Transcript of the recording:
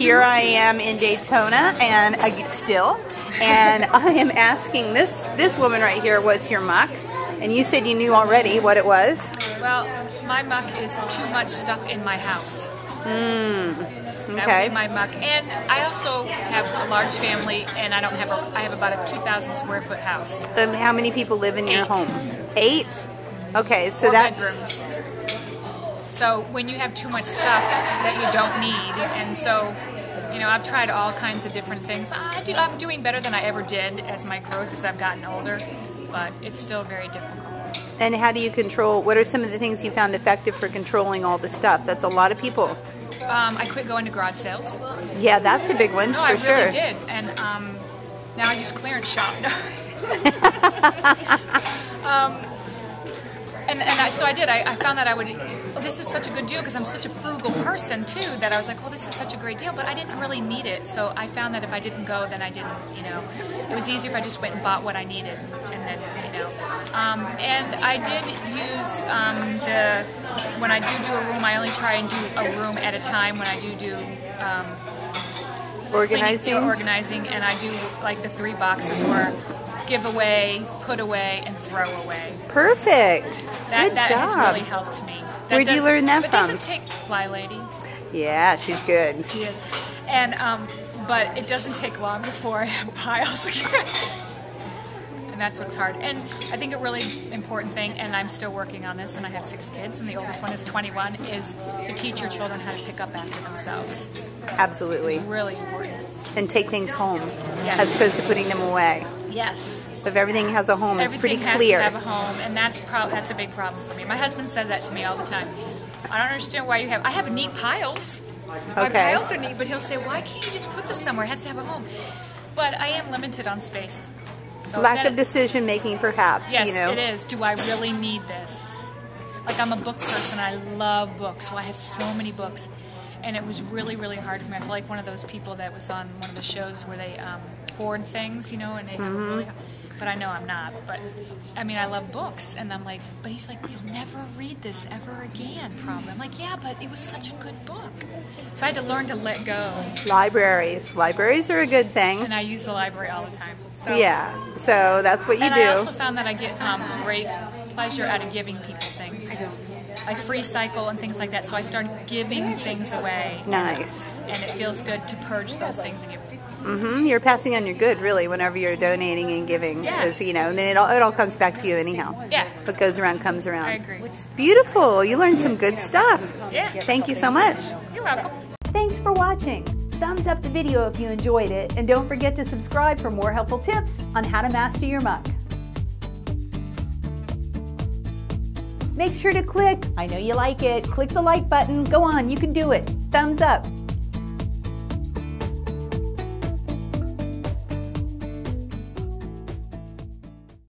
here I am in Daytona, and I am asking this woman right here, what's your muck? And you said you knew already what it was. Well, my muck is too much stuff in my house. Okay. That would be my muck. And I also have a large family, and I don't have a, I have about a 2,000 square foot house. And how many people live in your home? 8. Okay, so that's bedrooms. So when you have too much stuff that you don't need, and so, you know, I've tried all kinds of different things. I'm doing better than I ever did as my growth as I've gotten older, but it's still very difficult. And how do you control, what are some of the things you found effective for controlling all the stuff? That's a lot of people. I quit going to garage sales. Yeah, that's a big one, for sure. No, I really did, and now I just clearance shop. So I did. I found that I would, oh, this is such a good deal because I'm such a frugal person too, that I was like, oh, this is such a great deal, but I didn't really need it. So I found that if I didn't go, then I didn't, you know, it was easier if I just went and bought what I needed. And then, you know, and I did use when I do a room, I only try and do a room at a time when I do organizing. Organizing, and I do like the 3 boxes where give away, put away, and throw away. Perfect. That has really helped me. Where did you learn that from? It doesn't take Fly Lady. Yeah, she's good. She is. And but it doesn't take long before I have piles. And that's what's hard. And I think a really important thing, and I'm still working on this, and I have 6 kids, and the oldest one is 21, is to teach your children how to pick up after themselves. Absolutely. It's really important. And take things home, yes, as opposed to putting them away. Yes. If everything has a home, it's pretty clear. Everything has to have a home, and that's a big problem for me. My husband says that to me all the time. I don't understand why you have... I have neat piles. Okay. My piles are neat, but he'll say, why can't you just put this somewhere? It has to have a home. But I am limited on space. So lack of decision-making, perhaps. Yes, you know, it is. Do I really need this? Like, I'm a book person. I love books, so I have so many books. And it was really, really hard for me. I feel like one of those people that was on one of the shows where they hoard things, you know, and they really, but I know I'm not. But, I mean, I love books, and I'm like, but he's like, you'll never read this ever again, probably. I'm like, yeah, but it was such a good book. So I had to learn to let go. Libraries. Libraries are a good thing. And I use the library all the time. So, yeah, so that's what you do. And I also found that I get great pleasure out of giving people things. Like Free Cycle and things like that, so I started giving things away. Nice. And it feels good to purge those things and give. You're passing on your good, really, whenever you're donating and giving. Yeah. Because, you know, and then it all comes back to you anyhow. Yeah. What goes around comes around. I agree. Beautiful. You learned some good stuff. Yeah. Thank you so much. You're welcome. Thanks for watching. Thumbs up the video if you enjoyed it, and don't forget to subscribe for more helpful tips on how to master your muck. Make sure to click, I know you like it, click the like button, go on, you can do it. Thumbs up.